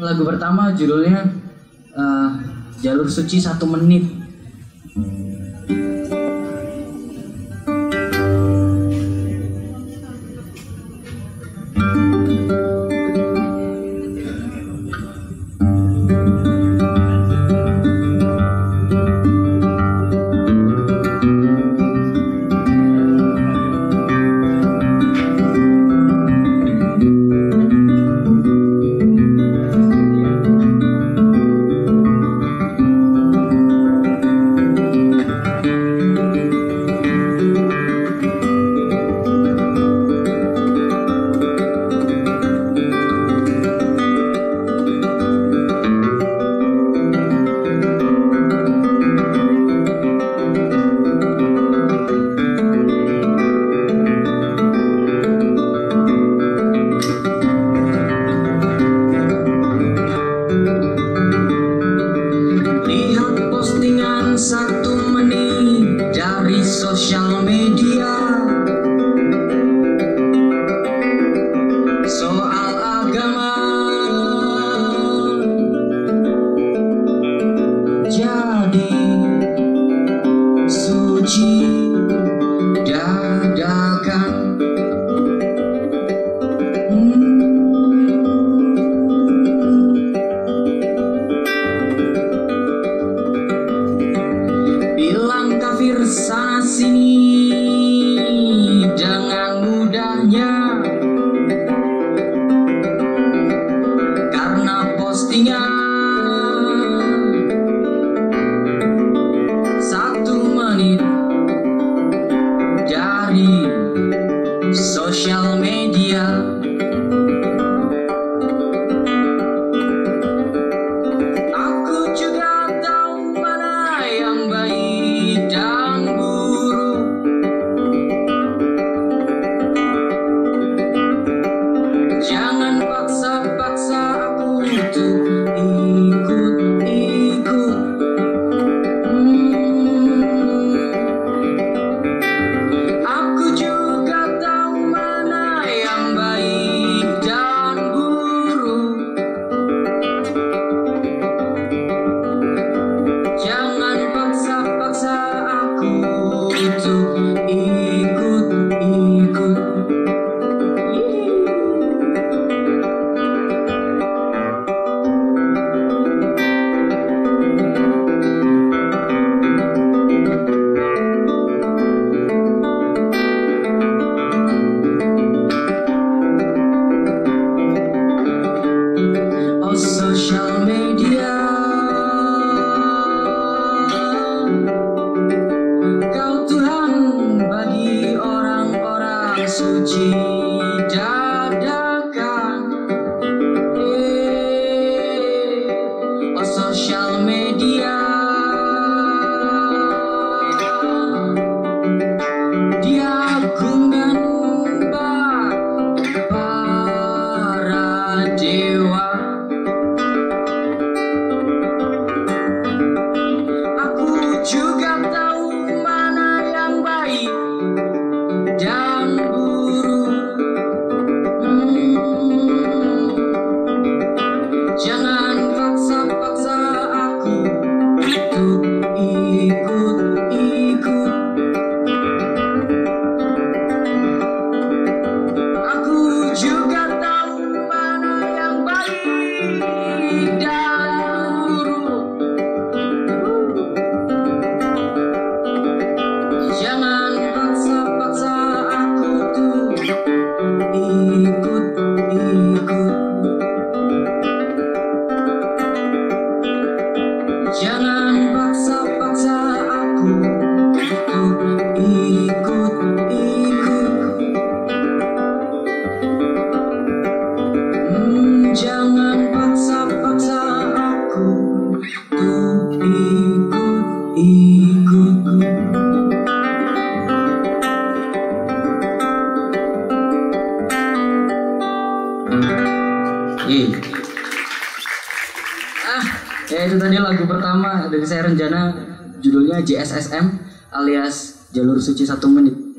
Lagu pertama judulnya Jalur Suci 1 Menit. Sana sini dengan mudahnya, karena postingan 1 menit dari sosial media. Aku juga tahu mana yang baik dan social media. Kau Tuhan bagi orang-orang suci dadakan. Oh social media, dia gunggan para dewa. Jangan paksa-paksa aku ikut, jangan paksa-paksa aku ikut. Ya itu tadi lagu pertama dari saya Renjana, judulnya JSSM alias Jalur Suci 1 Menit.